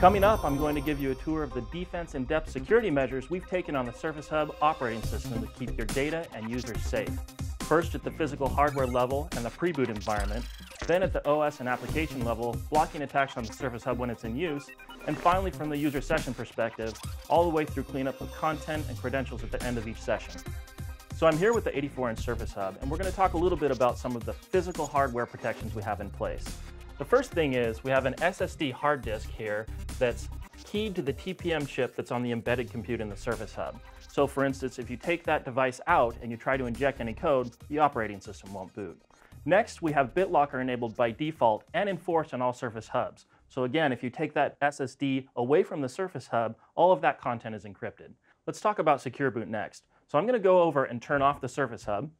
Coming up, I'm going to give you a tour of the defense and depth security measures we've taken on the Surface Hub operating system to keep your data and users safe. First at the physical hardware level and the pre-boot environment, then at the OS and application level, blocking attacks on the Surface Hub when it's in use, and finally from the user session perspective, all the way through cleanup of content and credentials at the end of each session. So I'm here with the 84-inch Surface Hub, and we're going to talk a little bit about some of the physical hardware protections we have in place. The first thing is we have an SSD hard disk here that's keyed to the TPM chip that's on the embedded compute in the Surface Hub. So for instance, if you take that device out and you try to inject any code, the operating system won't boot. Next, we have BitLocker enabled by default and enforced on all Surface Hubs. So again, if you take that SSD away from the Surface Hub, all of that content is encrypted. Let's talk about Secure Boot next. So I'm going to go over and turn off the Surface Hub.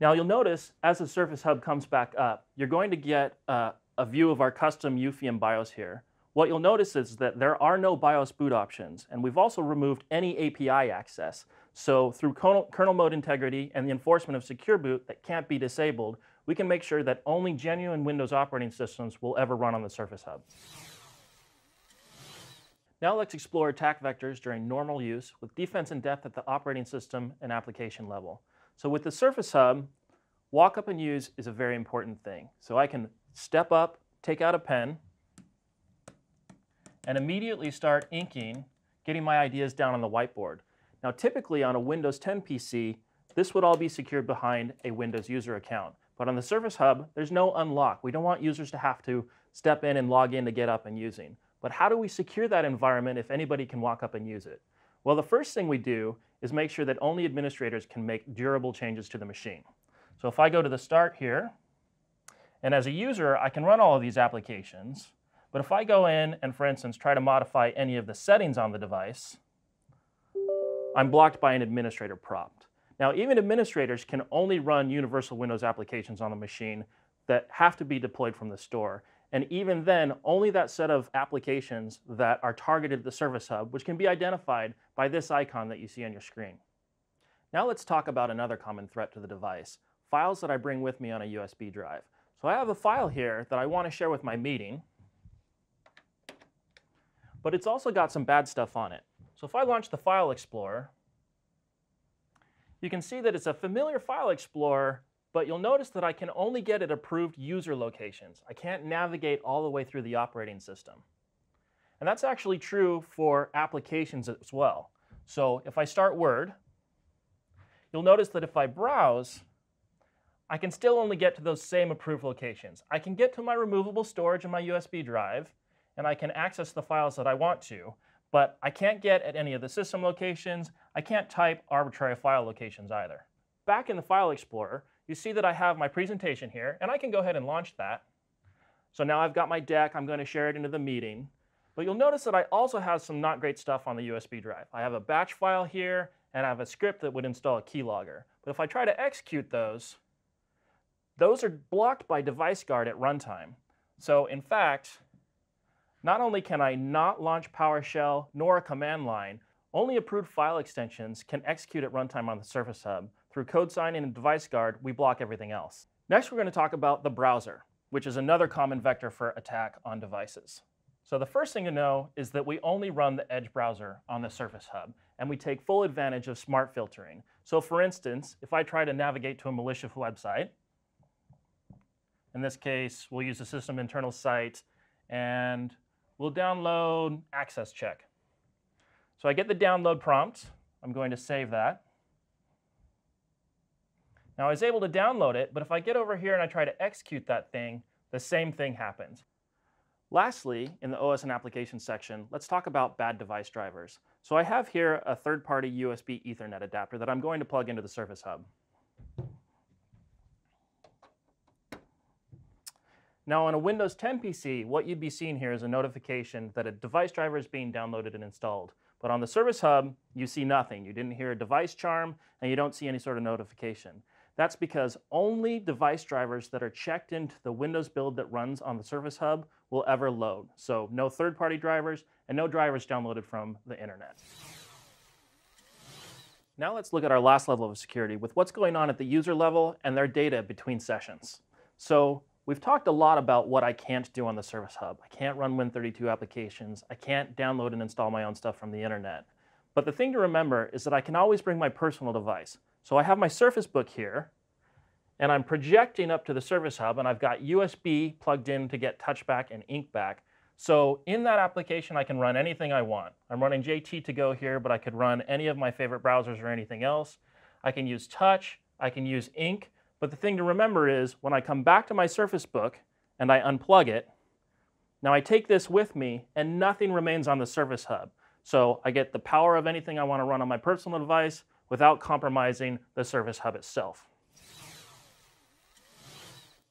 Now you'll notice as the Surface Hub comes back up, you're going to get a view of our custom UEFI and BIOS here. What you'll notice is that there are no BIOS boot options, and we've also removed any API access. So through kernel mode integrity and the enforcement of Secure Boot that can't be disabled, we can make sure that only genuine Windows operating systems will ever run on the Surface Hub. Now let's explore attack vectors during normal use with defense in depth at the operating system and application level. So with the Surface Hub, walk up and use is a very important thing. So I can step up, take out a pen, and immediately start inking, getting my ideas down on the whiteboard. Now typically on a Windows 10 PC, this would all be secured behind a Windows user account. But on the Surface Hub, there's no unlock. We don't want users to have to step in and log in to get up and using. But how do we secure that environment if anybody can walk up and use it? Well, the first thing we do is make sure that only administrators can make durable changes to the machine. So if I go to the start here, and as a user, I can run all of these applications. But if I go in and, for instance, try to modify any of the settings on the device, I'm blocked by an administrator prompt. Now, even administrators can only run Universal Windows applications on the machine that have to be deployed from the store. And even then, only that set of applications that are targeted at the Surface Hub, which can be identified by this icon that you see on your screen. Now let's talk about another common threat to the device, files that I bring with me on a USB drive. So I have a file here that I want to share with my meeting, but it's also got some bad stuff on it. So if I launch the File Explorer, you can see that it's a familiar File Explorer, but you'll notice that I can only get at approved user locations. I can't navigate all the way through the operating system. And that's actually true for applications as well. So if I start Word, you'll notice that if I browse, I can still only get to those same approved locations. I can get to my removable storage in my USB drive, and I can access the files that I want to, but I can't get at any of the system locations. I can't type arbitrary file locations either. Back in the File Explorer, you see that I have my presentation here, and I can go ahead and launch that. So now I've got my deck. I'm going to share it into the meeting. But you'll notice that I also have some not great stuff on the USB drive. I have a batch file here, and I have a script that would install a keylogger. But if I try to execute those are blocked by Device Guard at runtime. So in fact, not only can I not launch PowerShell nor a command line, only approved file extensions can execute at runtime on the Surface Hub. Through code signing and Device Guard, we block everything else. Next, we're going to talk about the browser, which is another common vector for attack on devices. So the first thing to know is that we only run the Edge browser on the Surface Hub, and we take full advantage of smart filtering. So for instance, if I try to navigate to a malicious website, in this case, we'll use a system internal site, and we'll download access check. So I get the download prompt. I'm going to save that. Now I was able to download it, but if I get over here and I try to execute that thing, the same thing happens. Lastly, in the OS and application section, let's talk about bad device drivers. So I have here a third-party USB Ethernet adapter that I'm going to plug into the Surface Hub. Now on a Windows 10 PC, what you'd be seeing here is a notification that a device driver is being downloaded and installed. But on the Surface Hub, you see nothing. You didn't hear a device charm, and you don't see any sort of notification. That's because only device drivers that are checked into the Windows build that runs on the Surface Hub will ever load. So no third-party drivers, and no drivers downloaded from the internet. Now let's look at our last level of security with what's going on at the user level and their data between sessions. So We've talked a lot about what I can't do on the Surface Hub. I can't run Win32 applications. I can't download and install my own stuff from the internet. But the thing to remember is that I can always bring my personal device. So I have my Surface Book here, and I'm projecting up to the Surface Hub, and I've got USB plugged in to get touchback and ink back. So in that application, I can run anything I want. I'm running JT to go here, but I could run any of my favorite browsers or anything else. I can use touch, I can use ink. But the thing to remember is when I come back to my Surface Book and I unplug it, now I take this with me and nothing remains on the Surface Hub. So I get the power of anything I want to run on my personal device without compromising the Surface Hub itself.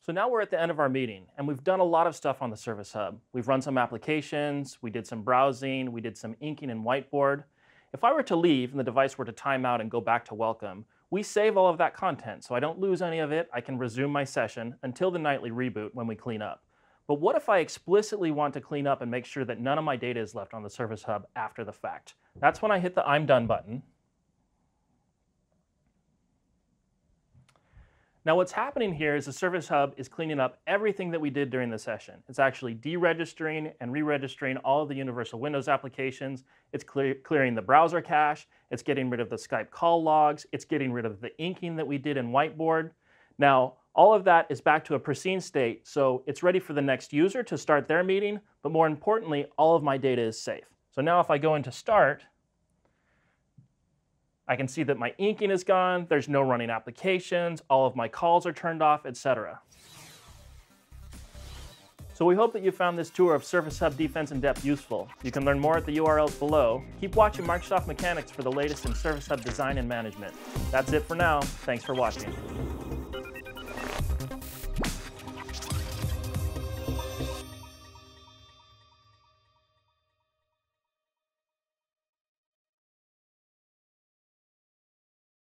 So now we're at the end of our meeting and we've done a lot of stuff on the Surface Hub. We've run some applications, we did some browsing, we did some inking and whiteboard. If I were to leave and the device were to time out and go back to welcome, we save all of that content, so I don't lose any of it. I can resume my session until the nightly reboot when we clean up. But what if I explicitly want to clean up and make sure that none of my data is left on the Surface Hub after the fact? That's when I hit the I'm done button. Now what's happening here is the Surface Hub is cleaning up everything that we did during the session. It's actually deregistering and re-registering all of the Universal Windows applications. It's clearing the browser cache. It's getting rid of the Skype call logs. It's getting rid of the inking that we did in Whiteboard. Now, all of that is back to a pristine state, so it's ready for the next user to start their meeting, but more importantly, all of my data is safe. So now if I go into Start, I can see that my inking is gone, there's no running applications, all of my calls are turned off, etc. So we hope that you found this tour of Surface Hub Defense in Depth useful. You can learn more at the URLs below. Keep watching Microsoft Mechanics for the latest in Surface Hub design and management. That's it for now. Thanks for watching.